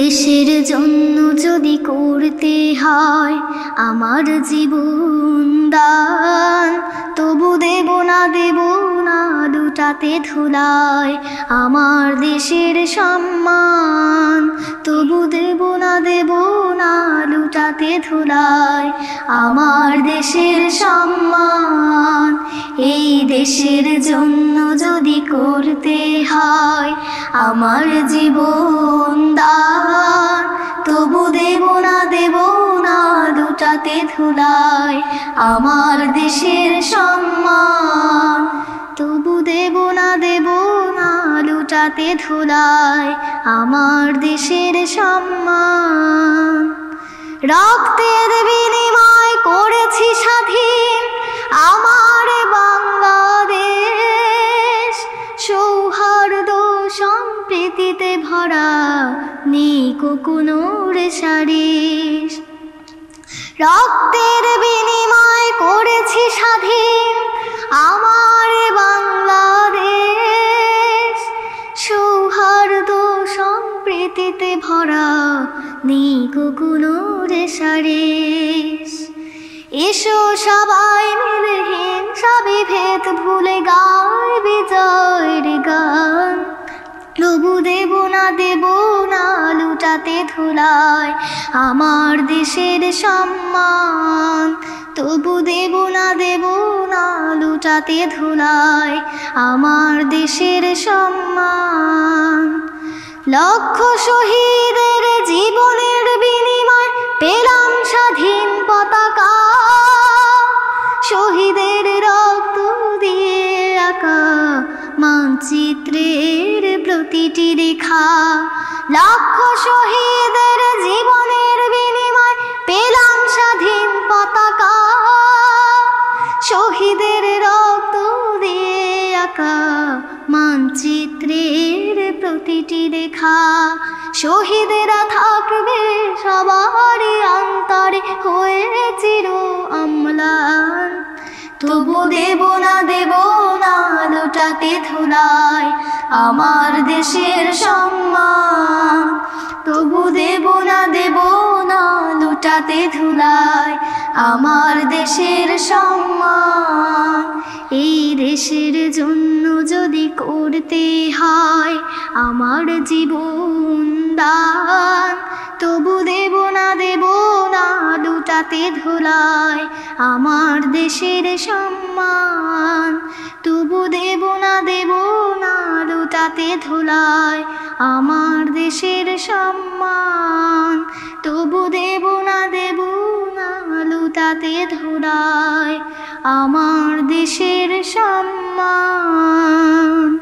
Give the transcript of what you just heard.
দেশের জন্য যদি করতে হয় আমার জীবন দান, তবু দেব না লুটাতে ধুলায় আমার দেশের সম্মান, তবু দেব না লুটাতে ধুলায় আমার দেশের সম্মান। এই দেশের জন্য যদি করতে হয় আমার জীবন দান, তবু দেব না লুটাতে ধুলায় আমার দেশের সম্মান, তবু দেব না লুটাতে ধুলায় আমার দেশের সম্মান। রক্তের বিনিময় করেছি স্বাধীন আমার বাংলাদেশ, সৌহার্দ্য সম্প্রীতিতে ভরা নেই কোকুনোর সারিশ। রক্তের বিনিময় করেছি স্বাধীন আমার বাংলাদেশ, সৌহার্দ্য সম্প্রীতিতে ভরা নেই কোকুনোর সারিশ। এসো সবাই মিলে হিংসা বিভেদ ভুলে গাই বিজয়ের গান, তবু দেব না লুটাতে ধুলায় আমার দেশের সম্মান, তবু দেব না লুটাতে ধুলায় আমার দেশের সম্মান। লক্ষ শহীদের জীবনের বিনিময় পেলাম স্বাধীন পতাকা, শহীদের রক্ত দিয়ে আঁকা মানচিত্রের প্রতিটি রেখা। লক্ষ শহীদের জীবনের বিনিময় পেলাম স্বাধীন পতাকা, শহীদের রক্ত দিয়ে আঁকা মানচিত্রের প্রতিটি রেখা। শহীদেরা থাকবে সবারই অন্তরে হয়ে চির অম্লান, তবু দেব না লুটাতে ধুলায় আমার দেশের সম্মান, তবু দেব না লুটাতে ধুলায় আমার দেশের সম্মান। এই দেশের জন্য যদি করতে হয় আমার জীবন দান, তবু দেব না লুটাতে ধুলায় আমার দেশের সম্মান, তবু দেব না লুটাতে ধুলায় আমার দেশের সম্মান, তবু দেব না লুটাতে ধুলায় আমার দেশের সম্মান।